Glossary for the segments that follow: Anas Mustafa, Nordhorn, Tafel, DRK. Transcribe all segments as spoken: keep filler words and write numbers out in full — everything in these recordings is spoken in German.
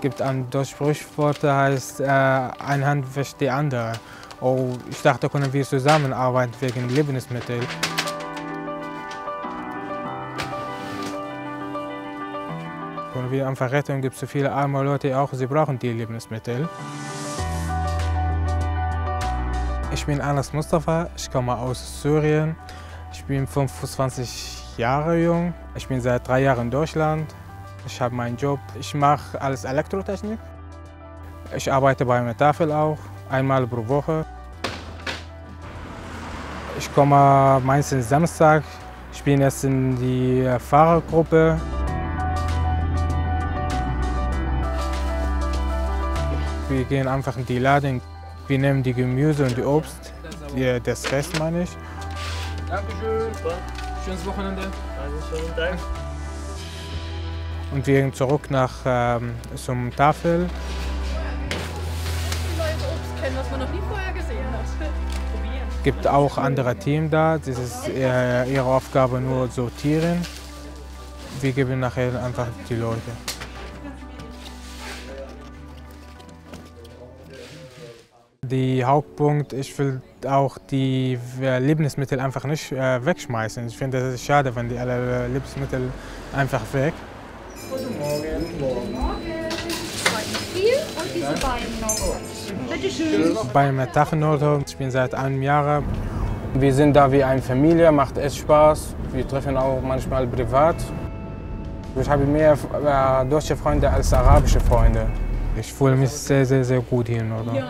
gibt an, das Sprichwort heißt, äh, eine Hand wäscht die andere. Oh, ich dachte, können wir zusammenarbeiten wegen Lebensmitteln. Und wie am Verrettung gibt es so viele arme Leute auch, sie brauchen die Lebensmittel. Ich bin Anas Mustafa, ich komme aus Syrien. Ich bin fünfundzwanzig Jahre jung. Ich bin seit drei Jahren in Deutschland. Ich habe meinen Job. Ich mache alles Elektrotechnik. Ich arbeite bei Tafel auch, einmal pro Woche. Ich komme meistens Samstag. Ich bin jetzt in die Fahrergruppe. Wir gehen einfach in die Laden. Wir nehmen die Gemüse und die Obst, die, das Rest meine ich. Dankeschön. Schönes Wochenende. Dankeschön, danke. Und wir gehen zurück nach, ähm, zum Tafel. Neue Obst kennen, was man noch nie vorher gesehen hat. Es gibt auch andere Teams da. Das ist äh, ihre Aufgabe, nur sortieren. Wir geben nachher einfach die Leute. Der Hauptpunkt, ich will auch die Lebensmittel einfach nicht äh, wegschmeißen. Ich finde, es ist schade, wenn die alle Lebensmittel einfach weg. Guten Morgen. Guten Morgen. Viel und diese beiden noch. Bitte schön. Beim Tafel Nordhorn, ich bin seit einem Jahr. Wir sind da wie eine Familie, macht echt Spaß. Wir treffen auch manchmal privat. Ich habe mehr äh, deutsche Freunde als arabische Freunde. Ich fühle mich sehr, sehr, sehr gut hier in Nordhorn. Ja,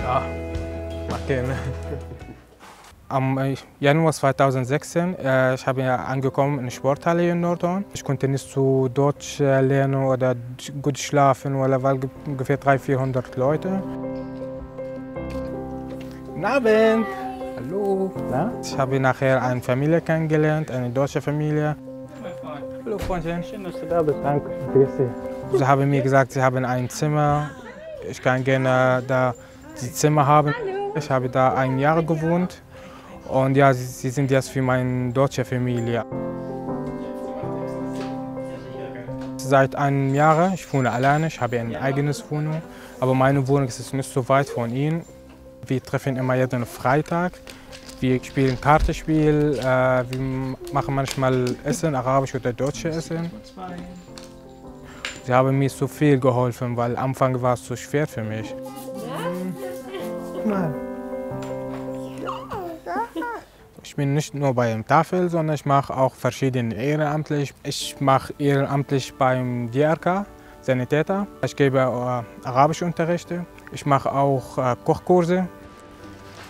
ja, macht gerne. Am Januar zweitausendsechzehn äh, ich habe ja angekommen in der Sporthalle in Nordhorn. Ich konnte nicht so Deutsch lernen oder gut schlafen, weil es ungefähr dreihundert, vierhundert Leute. Guten Abend! Hallo! Na? Ich habe nachher eine Familie kennengelernt, eine deutsche Familie. Hallo Freundchen. Schön, dass du da bist. Danke. Grüß dich. Sie haben mir gesagt, sie haben ein Zimmer. Ich kann gerne da die Zimmer haben. Ich habe da ein Jahr gewohnt. Und ja, sie sind jetzt für meine deutsche Familie. Seit einem Jahr, ich wohne alleine, ich habe eine eigene Wohnung. Aber meine Wohnung ist nicht so weit von ihnen. Wir treffen immer jeden Freitag. Wir spielen Kartenspiel, wir machen manchmal Essen, arabisch oder deutsche Essen. Sie haben mir so viel geholfen, weil am Anfang war es so schwer für mich. Nein. Ich bin nicht nur beim Tafel, sondern ich mache auch verschiedene ehrenamtlich. Ich mache ehrenamtlich beim D R K, Sanitäter. Ich gebe äh, Arabischunterrichte. Ich mache auch äh, Kochkurse.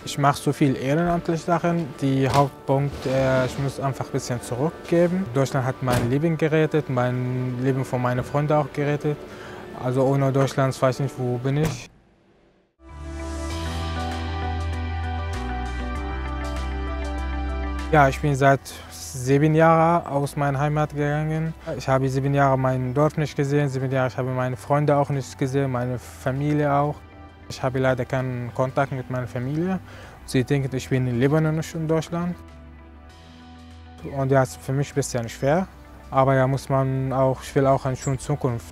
Ich mache so viel ehrenamtliche Sachen. Der Hauptpunkt, äh, ich muss einfach ein bisschen zurückgeben. Deutschland hat mein Leben gerettet, mein Leben von meinen Freunden auch gerettet. Also ohne Deutschland weiß ich nicht, wo bin ich. Ja, ich bin seit sieben Jahren aus meiner Heimat gegangen. Ich habe sieben Jahre mein Dorf nicht gesehen, sieben Jahre ich habe meine Freunde auch nicht gesehen, meine Familie auch. Ich habe leider keinen Kontakt mit meiner Familie. Sie denken, ich bin in Libanon, nicht in Deutschland. Und ja, ist für mich ein bisschen schwer. Aber ja, muss man auch, ich will auch eine schöne Zukunft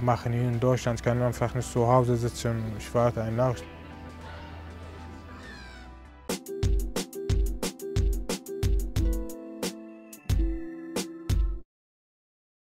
machen hier in Deutschland. Ich kann einfach nicht zu Hause sitzen und ich warte eine Nachricht.